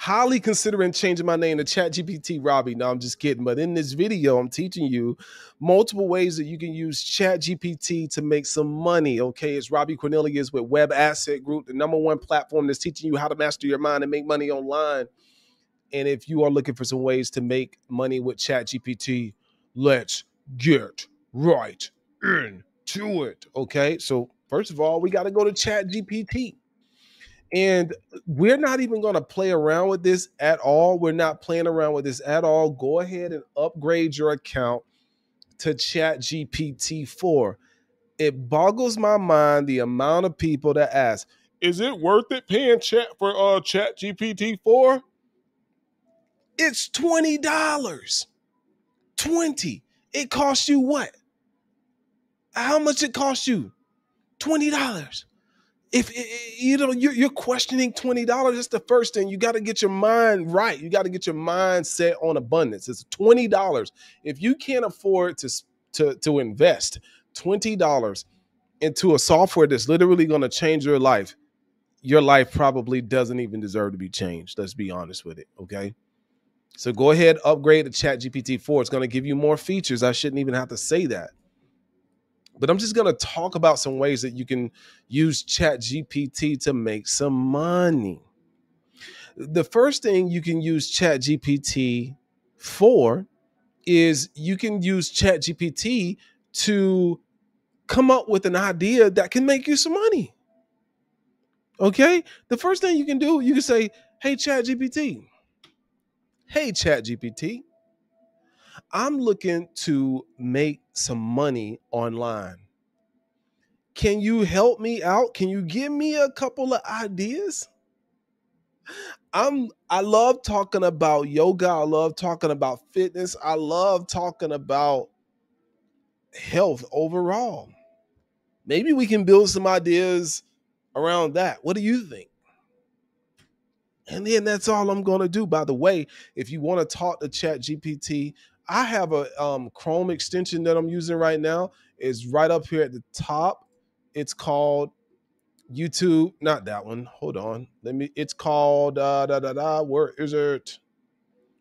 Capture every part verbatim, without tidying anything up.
highly considering changing my name to ChatGPT Robbie. No, I'm just kidding. But in this video, I'm teaching you multiple ways that you can use ChatGPT to make some money. Okay, it's Robbie Cornelius with Web Asset Group, the number one platform that's teaching you how to master your mind and make money online. And if you are looking for some ways to make money with ChatGPT, let's get right into it. Okay, so first of all, we got to go to ChatGPT. And we're not even going to play around with this at all. We're not playing around with this at all. Go ahead and upgrade your account to ChatGPT four. It boggles my mind the amount of people that ask, is it worth it paying chat for uh, ChatGPT four? It's twenty dollars. twenty. It costs you what? How much it costs you? twenty dollars. If, you know, you're questioning twenty dollars, that's the first thing. You got to get your mind right. You got to get your mind set on abundance. It's twenty dollars. If you can't afford to, to, to invest twenty dollars into a software that's literally going to change your life, your life probably doesn't even deserve to be changed. Let's be honest with it, okay? So go ahead, upgrade to ChatGPT four. It's going to give you more features. I shouldn't even have to say that. But I'm just going to talk about some ways that you can use ChatGPT to make some money. The first thing you can use ChatGPT for is you can use ChatGPT to come up with an idea that can make you some money. Okay? The first thing you can do, you can say, hey, ChatGPT. Hey, ChatGPT. I'm looking to make some money online. Can you help me out? Can you give me a couple of ideas? I'm, I love talking about yoga. I love talking about fitness. I love talking about health overall. Maybe we can build some ideas around that. What do you think? And then that's all I'm going to do. By the way, if you want to talk to ChatGPT, I have a um, Chrome extension that I'm using right now. It's right up here at the top. It's called YouTube. Not that one. Hold on. Let me. It's called uh, da da da. Where is it?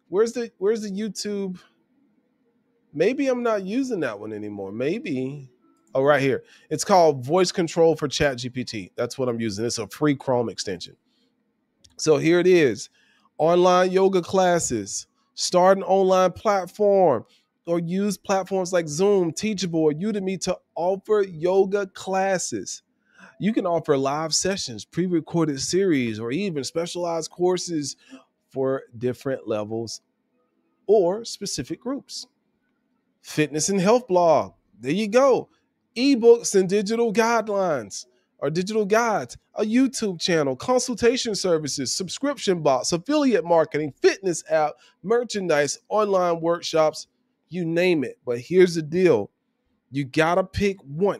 Where's the Where's the YouTube? Maybe I'm not using that one anymore. Maybe. Oh, right here. It's called Voice Control for ChatGPT. That's what I'm using. It's a free Chrome extension. So here it is. Online yoga classes. Start an online platform or use platforms like Zoom, Teachable, or Udemy to offer yoga classes. You can offer live sessions, pre-recorded series, or even specialized courses for different levels or specific groups. Fitness and health blog. There you go. Ebooks and digital guidelines or digital guides, a YouTube channel, consultation services, subscription box, affiliate marketing, fitness app, merchandise, online workshops, you name it. But here's the deal. You got to pick one.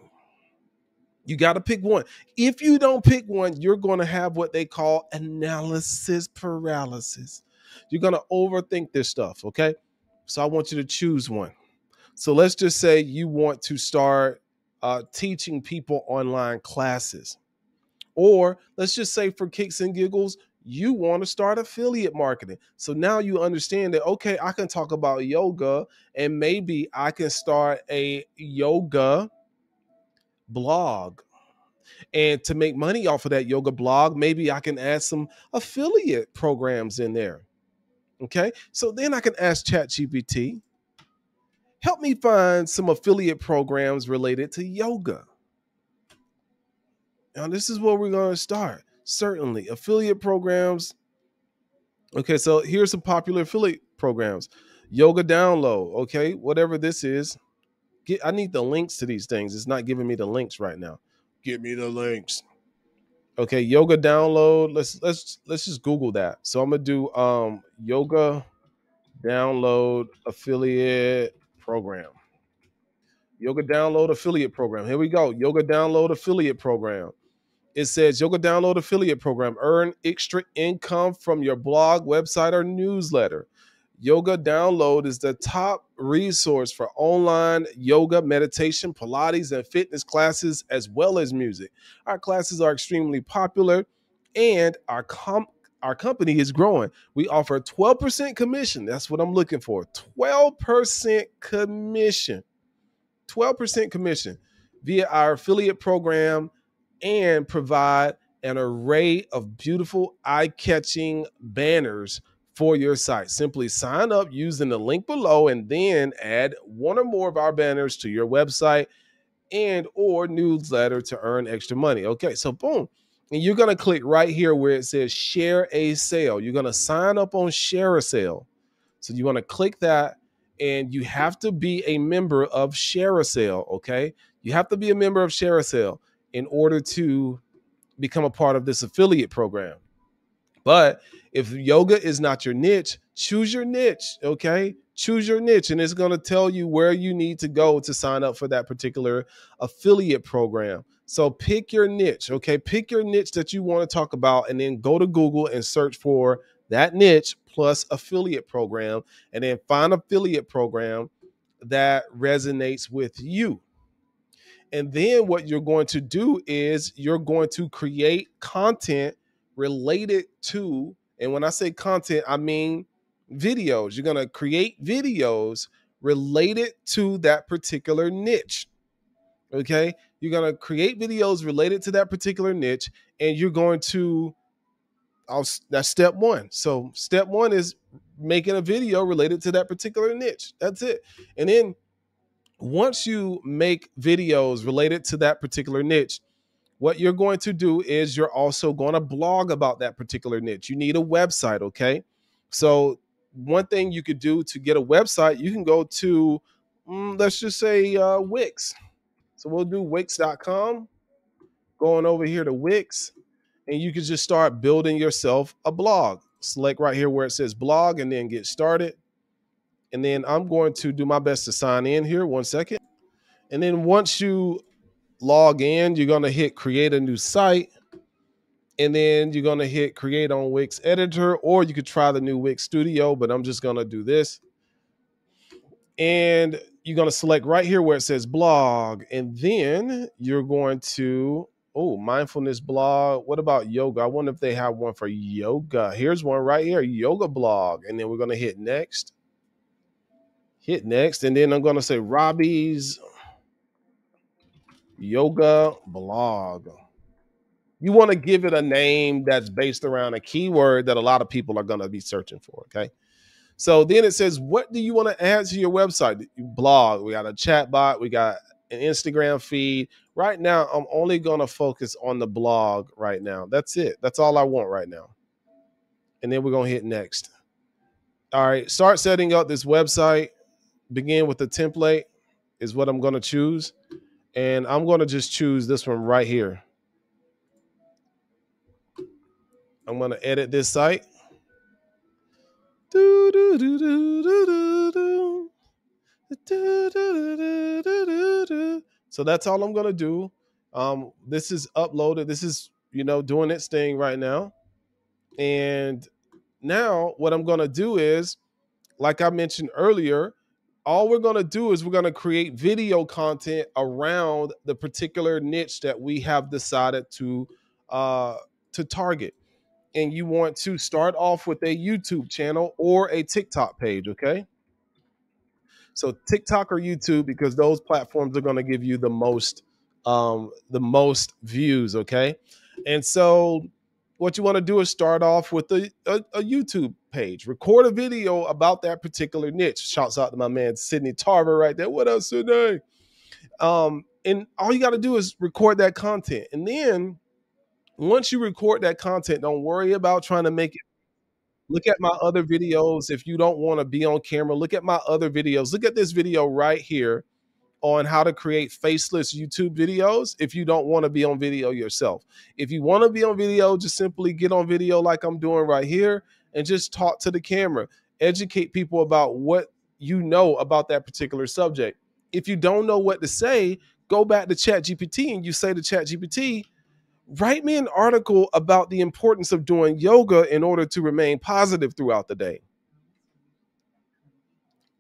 You got to pick one. If you don't pick one, you're going to have what they call analysis paralysis. You're going to overthink this stuff, okay? So I want you to choose one. So let's just say you want to start Uh, teaching people online classes. Or let's just say for kicks and giggles, you want to start affiliate marketing. So now you understand that, okay, I can talk about yoga and maybe I can start a yoga blog. And to make money off of that yoga blog, maybe I can add some affiliate programs in there. Okay, so then I can ask ChatGPT, help me find some affiliate programs related to yoga. Now, this is where we're going to start. Certainly, affiliate programs. Okay, so here's some popular affiliate programs. Yoga Download, okay, whatever this is. Get, I need the links to these things. It's not giving me the links right now. Give me the links. Okay, Yoga Download. Let's let's let's just Google that. So I'm going to do um, Yoga Download affiliate program. Yoga Download affiliate program. Here we go. Yoga Download affiliate program. It says Yoga Download affiliate program. Earn extra income from your blog, website, or newsletter. Yoga Download is the top resource for online yoga, meditation, Pilates, and fitness classes, as well as music. Our classes are extremely popular and our com our company is growing. We offer twelve percent commission. That's what I'm looking for. twelve percent commission, twelve percent commission via our affiliate program, and provide an array of beautiful, eye-catching banners for your site. Simply sign up using the link below and then add one or more of our banners to your website and or newsletter to earn extra money. Okay, so boom. And you're going to click right here where it says share a sale. You're going to sign up on ShareASale. So you want to click that, and you have to be a member of ShareASale, okay? You have to be a member of ShareASale in order to become a part of this affiliate program. But if yoga is not your niche, choose your niche, okay? Choose your niche, and it's going to tell you where you need to go to sign up for that particular affiliate program. So pick your niche, okay? Pick your niche that you want to talk about, and then go to Google and search for that niche plus affiliate program, and then find affiliate program that resonates with you. And then what you're going to do is you're going to create content related to, and when I say content, I mean videos. You're going to create videos related to that particular niche. Okay. You're going to create videos related to that particular niche, and you're going to, I'll, that's step one. So step one is making a video related to that particular niche. That's it. And then once you make videos related to that particular niche, what you're going to do is you're also going to blog about that particular niche. You need a website. Okay. So one thing you could do to get a website, you can go to, mm, let's just say uh, Wix. So we'll do Wix dot com, going over here to Wix, and you can just start building yourself a blog. Select right here where it says blog and then get started. And then I'm going to do my best to sign in here. One second. And then once you log in, you're going to hit create a new site. And then you're going to hit create on Wix editor, or you could try the new Wix studio, but I'm just going to do this. And you're going to select right here where it says blog. And then you're going to, oh, mindfulness blog. What about yoga? I wonder if they have one for yoga. Here's one right here, yoga blog. And then we're going to hit next, hit next. And then I'm going to say Robbie's yoga blog. You want to give it a name that's based around a keyword that a lot of people are going to be searching for, okay? So then it says, what do you want to add to your website? Blog, we got a chat bot, we got an Instagram feed. Right now, I'm only going to focus on the blog right now. That's it. That's all I want right now. And then we're going to hit next. All right, start setting up this website. Begin with the template is what I'm going to choose. And I'm going to just choose this one right here. I'm going to edit this site. So that's all I'm going to do. Um, this is uploaded. This is, you know, doing its thing right now. And now what I'm going to do is, like I mentioned earlier, all we're going to do is we're going to create video content around the particular niche that we have decided to, uh, to target. And you want to start off with a YouTube channel or a TikTok page, okay? So TikTok or YouTube, because those platforms are going to give you the most, um, the most views, okay? And so what you want to do is start off with a, a, a YouTube page. Record a video about that particular niche. Shouts out to my man Sydney Tarver right there. What up, Sydney? Um, and all you got to do is record that content, and then once you record that content, don't worry about trying to make it. Look at my other videos. If you don't want to be on camera, look at my other videos. Look at this video right here on how to create faceless YouTube videos. If you don't want to be on video yourself, if you want to be on video, just simply get on video like I'm doing right here and just talk to the camera, educate people about what you know about that particular subject. If you don't know what to say, go back to ChatGPT and you say to ChatGPT, write me an article about the importance of doing yoga in order to remain positive throughout the day.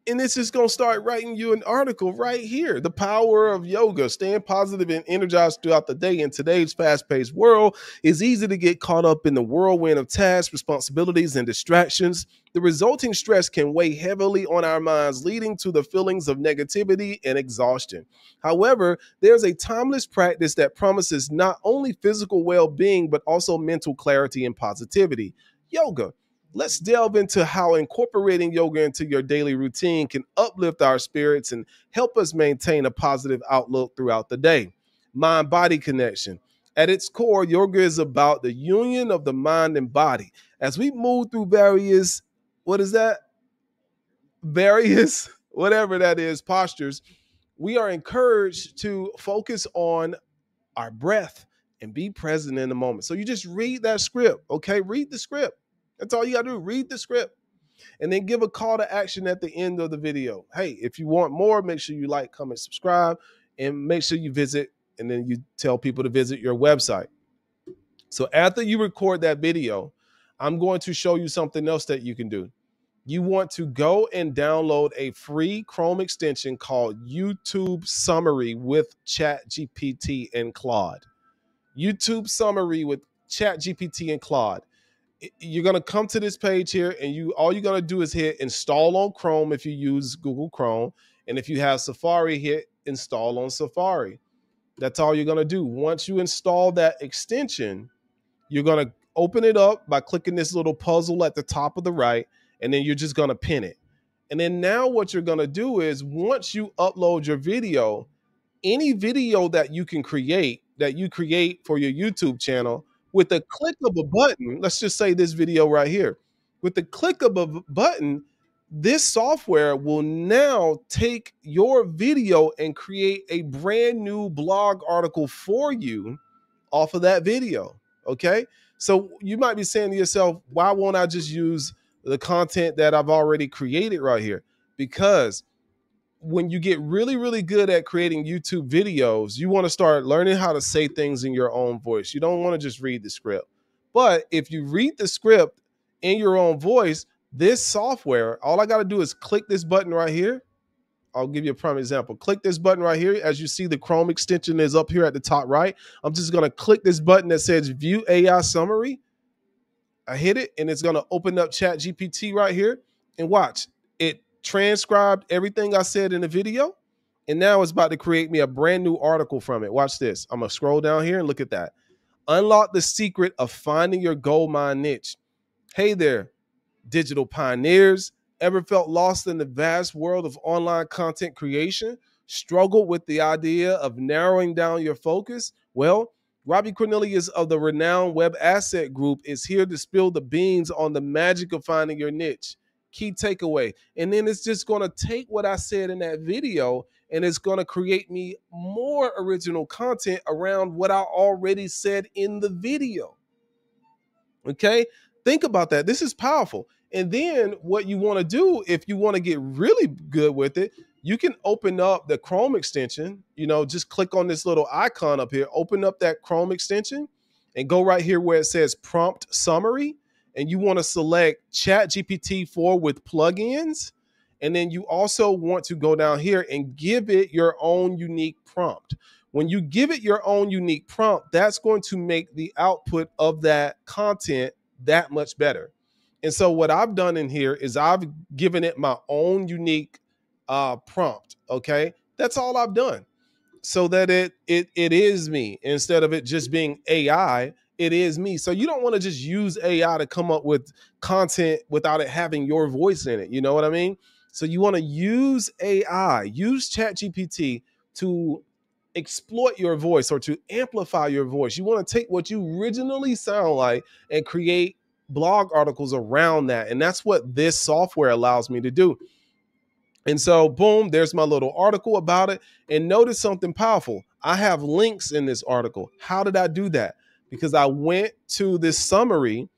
and it's just going to start writing you an article right here. The power of yoga, staying positive and energized throughout the day. In today's fast-paced world, it's easy to get caught up in the whirlwind of tasks, responsibilities, and distractions. The resulting stress can weigh heavily on our minds, leading to the feelings of negativity and exhaustion. However, there's a timeless practice that promises not only physical well-being, but also mental clarity and positivity. Yoga. Let's delve into how incorporating yoga into your daily routine can uplift our spirits and help us maintain a positive outlook throughout the day. Mind-body connection. At its core, yoga is about the union of the mind and body. As we move through various, what is that? Various, whatever that is, postures, we are encouraged to focus on our breath and be present in the moment. So you just read that script, okay? Read the script. That's all you got to do. Read the script and then give a call to action at the end of the video. Hey, if you want more, make sure you like, comment, subscribe, and make sure you visit. And then you tell people to visit your website. So after you record that video, I'm going to show you something else that you can do. You want to go and download a free Chrome extension called YouTube Summary with ChatGPT and Claude. YouTube Summary with ChatGPT and Claude. You're going to come to this page here, and you all you're going to do is hit install on Chrome if you use Google Chrome. And if you have Safari, hit install on Safari. That's all you're going to do. Once you install that extension, you're going to open it up by clicking this little puzzle at the top of the right, and then you're just going to pin it. And then now what you're going to do is once you upload your video, any video that you can create, that you create for your YouTube channel, with the click of a button, let's just say this video right here, with the click of a button, this software will now take your video and create a brand new blog article for you off of that video, okay? So you might be saying to yourself, why won't I just use the content that I've already created right here? Because when you get really, really good at creating YouTube videos, you want to start learning how to say things in your own voice. You don't want to just read the script. But if you read the script in your own voice, this software, all I got to do is click this button right here. I'll give you a prime example. Click this button right here. As you see, the Chrome extension is up here at the top right. I'm just going to click this button that says View A I Summary. I hit it, and it's going to open up ChatGPT right here. And watch, it transcribed everything I said in the video, and now it's about to create me a brand new article from it. Watch this. I'm going to scroll down here and look at that. Unlock the secret of finding your gold mine niche. Hey there, digital pioneers. Ever felt lost in the vast world of online content creation? Struggled with the idea of narrowing down your focus? Well, Robbie Cornelius of the renowned Web Asset Group is here to spill the beans on the magic of finding your niche. Key takeaway. And then it's just going to take what I said in that video, and it's going to create me more original content around what I already said in the video. Okay, think about that. This is powerful. And then what you want to do, if you want to get really good with it, you can open up the Chrome extension. You know, just click on this little icon up here, open up that Chrome extension, and go right here where it says prompt summary. And you want to select ChatGPT four with plugins. And then you also want to go down here and give it your own unique prompt. When you give it your own unique prompt, that's going to make the output of that content that much better. And so what I've done in here is I've given it my own unique uh, prompt. Okay, that's all I've done so that it, it, it is me instead of it just being A I. It is me. So you don't want to just use A I to come up with content without it having your voice in it. You know what I mean? So you want to use A I, use ChatGPT to exploit your voice or to amplify your voice. You want to take what you originally sound like and create blog articles around that. And that's what this software allows me to do. And so, boom, there's my little article about it. And notice something powerful. I have links in this article. How did I do that? Because I went to this summary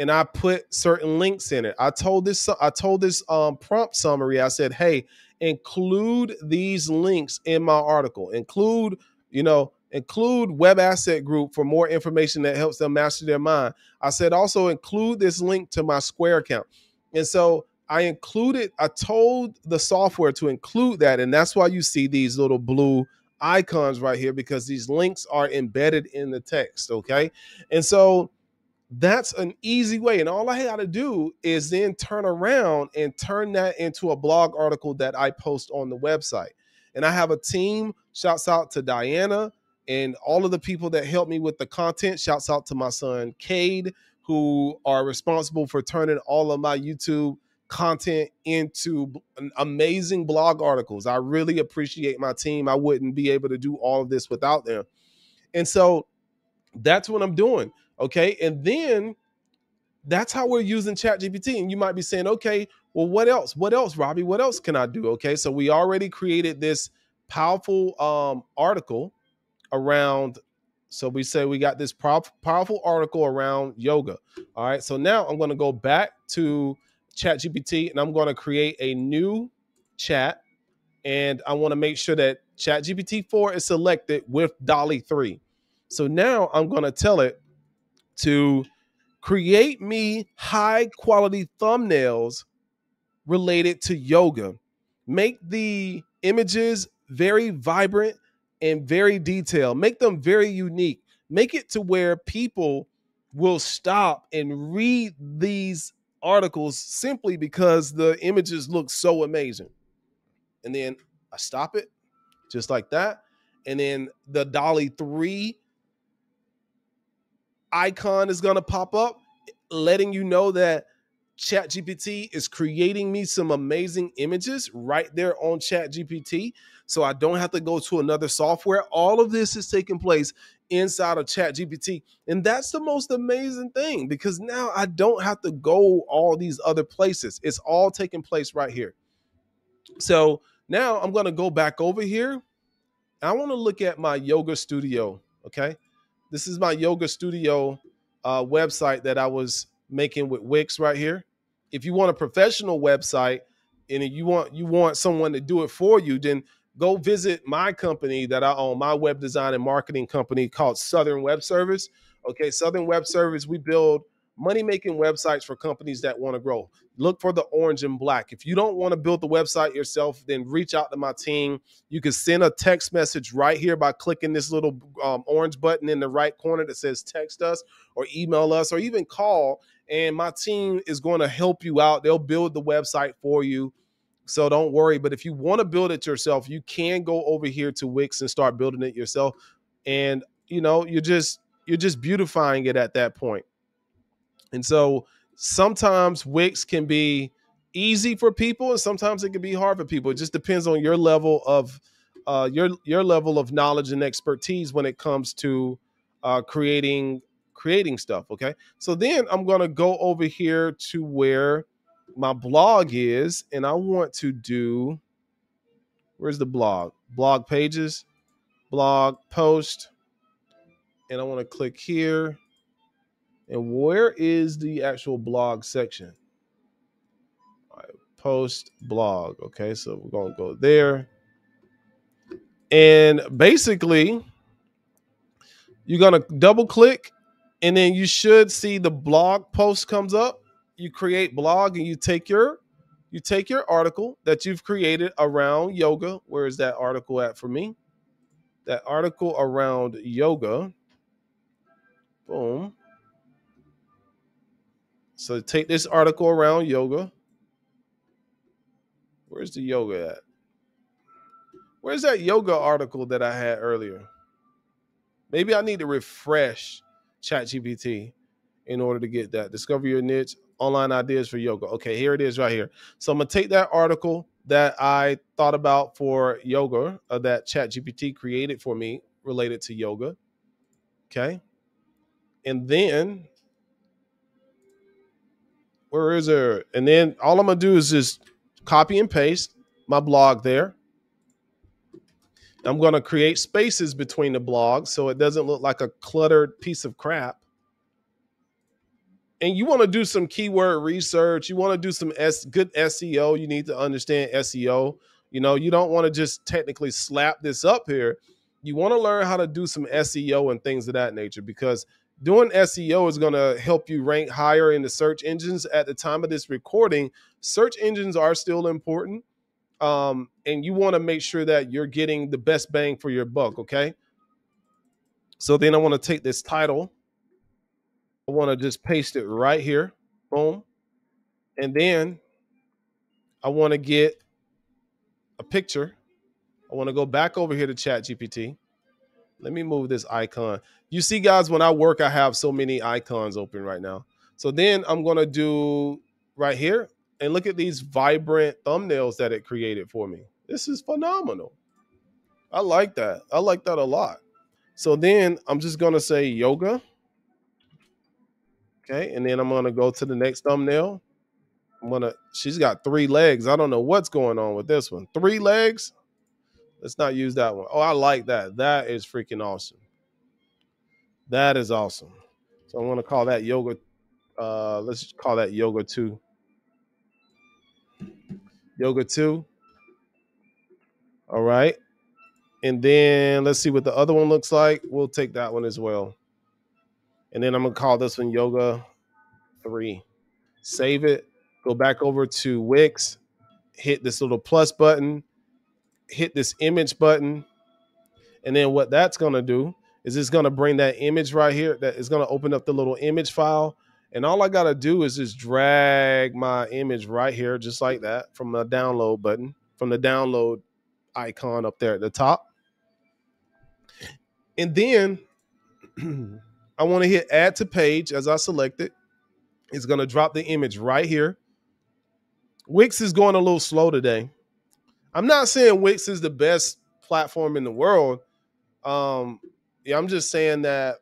and I put certain links in it. I told this, I told this um, prompt summary, I said, hey, include these links in my article. Include, you know, include Web Asset Group for more information that helps them master their mind. I said also include this link to my Square account. And so I included, I told the software to include that. And that's why you see these little blue icons right here, because these links are embedded in the text. Okay. And so that's an easy way. And all I had to do is then turn around and turn that into a blog article that I post on the website. And I have a team. Shouts out to Diana and all of the people that helped me with the content. Shouts out to my son, Cade, who are responsible for turning all of my YouTube content into amazing blog articles. I really appreciate my team. I wouldn't be able to do all of this without them. And so that's what I'm doing. Okay. And then that's how we're using ChatGPT. And you might be saying, okay, well, what else? What else, Robbie? What else can I do? Okay. So we already created this powerful um, article around. So we say we got this powerful article around yoga. All right. So now I'm going to go back to ChatGPT and I'm going to create a new chat. And I want to make sure that ChatGPT four is selected with DALL-E three. So now I'm going to tell it to create me high quality thumbnails related to yoga. Make the images very vibrant and very detailed. Make them very unique. Make it to where people will stop and read these articles simply because the images look so amazing. And then I stop it just like that. And then the DALL-E three icon is going to pop up, letting you know that ChatGPT is creating me some amazing images right there on ChatGPT. So I don't have to go to another software. All of this is taking place inside of ChatGPT. And that's the most amazing thing, because now I don't have to go all these other places. It's all taking place right here. So now I'm going to go back over here. I want to look at my yoga studio. Okay. This is my yoga studio uh, website that I was making with Wix right here. If you want a professional website and you want you want someone to do it for you, then go visit my company that I own, my web design and marketing company called Southern Web Service. Okay, Southern Web Service, we build money-making websites for companies that want to grow. Look for the orange and black. If you don't want to build the website yourself, then reach out to my team. You can send a text message right here by clicking this little um, orange button in the right corner that says text us, or email us, or even call. And my team is going to help you out. They'll build the website for you. So don't worry. But if you want to build it yourself, you can go over here to Wix and start building it yourself. And, you know, you're just you're just beautifying it at that point. And so sometimes Wix can be easy for people, and sometimes it can be hard for people. It just depends on your level of uh, your your level of knowledge and expertise when it comes to uh, creating creating stuff. Okay, so then I'm gonna go over here to where my blog is, and I want to do. Where's the blog? Blog pages, blog post, and I want to click here. And where is the actual blog section? All right, post blog. Okay, so we're going to go there. And basically, you're going to double click, and then you should see the blog post comes up. You create blog, and you take your you take your article that you've created around yoga. Where is that article at for me? That article around yoga. Boom. So take this article around yoga. Where's the yoga at? Where's that yoga article that I had earlier? Maybe I need to refresh ChatGPT in order to get that. Discover your niche, online ideas for yoga. Okay, here it is right here. So I'm gonna take that article that I thought about for yoga, or that ChatGPT created for me related to yoga. Okay. And then where is it? And then all I'm going to do is just copy and paste my blog there. I'm going to create spaces between the blogs so it doesn't look like a cluttered piece of crap. And you want to do some keyword research. You want to do some S good S E O. You need to understand S E O. You know, you don't want to just technically slap this up here. You want to learn how to do some S E O and things of that nature, because doing S E O is going to help you rank higher in the search engines. At the time of this recording, search engines are still important. Um, and you want to make sure that you're getting the best bang for your buck. Okay. So then I want to take this title. I want to just paste it right here. Boom. And then I want to get a picture. I want to go back over here to ChatGPT. Let me move this icon. You see, guys, when I work, I have so many icons open right now. So then I'm going to do right here and look at these vibrant thumbnails that it created for me. This is phenomenal. I like that. I like that a lot. So then I'm just going to say yoga. Okay. And then I'm going to go to the next thumbnail. I'm going to, she's got three legs. I don't know what's going on with this one. Three legs. Let's not use that one. Oh, I like that. That is freaking awesome. That is awesome. So I'm going to call that yoga. Uh, let's call that yoga two. Yoga two. All right. And then let's see what the other one looks like. We'll take that one as well. And then I'm going to call this one yoga three. Save it. Go back over to Wix. Hit this little plus button. Hit this image button. And then what that's going to do is it's going to bring that image right here. That is going to open up the little image file. And all I got to do is just drag my image right here, just like that, from the download button, from the download icon up there at the top. And then I want to hit add to page as I select it. It's going to drop the image right here. Wix is going a little slow today. I'm not saying Wix is the best platform in the world. Um, yeah, I'm just saying that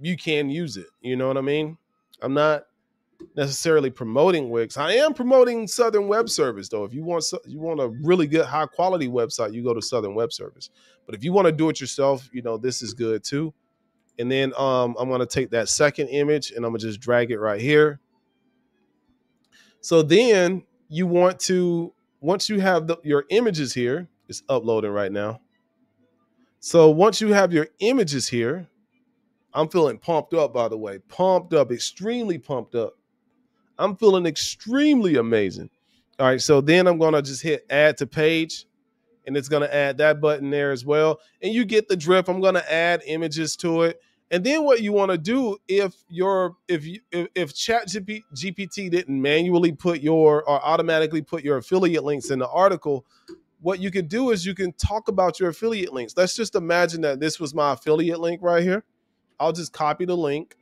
you can use it. You know what I mean? I'm not necessarily promoting Wix. I am promoting Southern Web Service, though. If you want you want a really good, high quality website, you go to Southern Web Service. But if you want to do it yourself, you know, this is good, too. And then um, I'm going to take that second image and I'm going to just drag it right here. So then you want to, once you have the, your images here, it's uploading right now. So once you have your images here, I'm feeling pumped up, by the way, pumped up, extremely pumped up. I'm feeling extremely amazing. All right. So then I'm going to just hit add to page. And it's going to add that button there as well. And you get the drift. I'm going to add images to it. And then what you want to do, if your if you, if, if ChatGPT didn't manually put your or automatically put your affiliate links in the article, what you could do is you can talk about your affiliate links. Let's just imagine that this was my affiliate link right here. I'll just copy the link.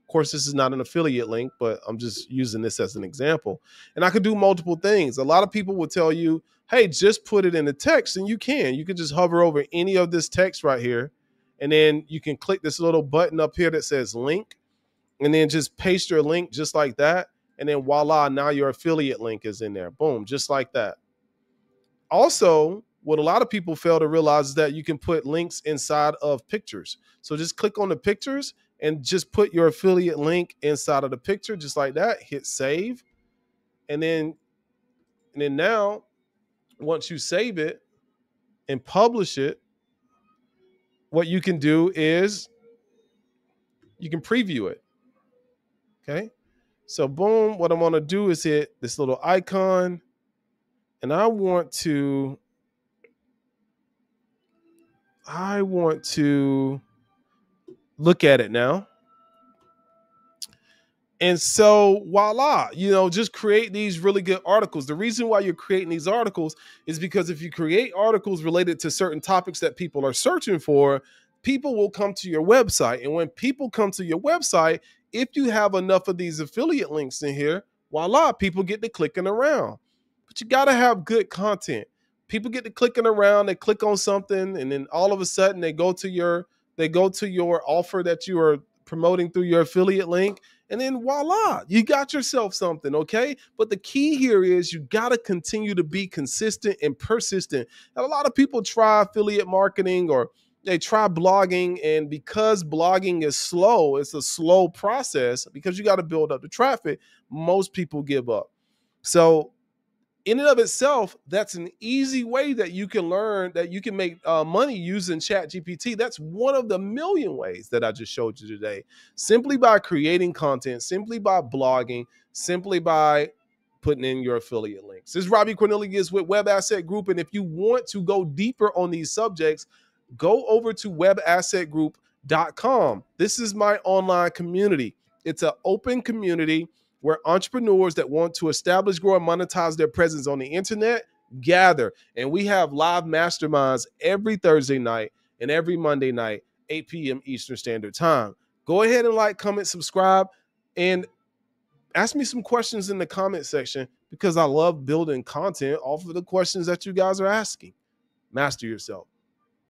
Of course, this is not an affiliate link, but I'm just using this as an example. And I could do multiple things. A lot of people will tell you, hey, just put it in the text, and you can. You can just hover over any of this text right here, and then you can click this little button up here that says link, and then just paste your link just like that, and then voila, now your affiliate link is in there. Boom, just like that. Also, what a lot of people fail to realize is that you can put links inside of pictures. So just click on the pictures and just put your affiliate link inside of the picture just like that. Hit save, and then, and then now, once you save it and publish it, what you can do is you can preview it. Okay. So boom, what I'm going to do is hit this little icon, and I want to, I want to look at it now. And so voila, you know, just create these really good articles. The reason why you're creating these articles is because if you create articles related to certain topics that people are searching for, people will come to your website. And when people come to your website, if you have enough of these affiliate links in here, voila, people get to clicking around. But you got to have good content. People get to clicking around, they click on something, and then all of a sudden they go to your, they go to your offer that you are promoting through your affiliate link. And then voila, you got yourself something, okay? But the key here is you got to continue to be consistent and persistent. And a lot of people try affiliate marketing or they try blogging, and because blogging is slow, it's a slow process because you got to build up the traffic, most people give up. So in and of itself, that's an easy way that you can learn, that you can make uh, money using ChatGPT. That's one of the million ways that I just showed you today, simply by creating content, simply by blogging, simply by putting in your affiliate links. This is Robbie Cornelius with Web Asset Group. And if you want to go deeper on these subjects, go over to web asset group dot com. This is my online community. It's an open community where entrepreneurs that want to establish, grow, and monetize their presence on the internet gather. And we have live masterminds every Thursday night and every Monday night, eight p m Eastern Standard Time. Go ahead and like, comment, subscribe, and ask me some questions in the comment section, because I love building content off of the questions that you guys are asking. Master yourself.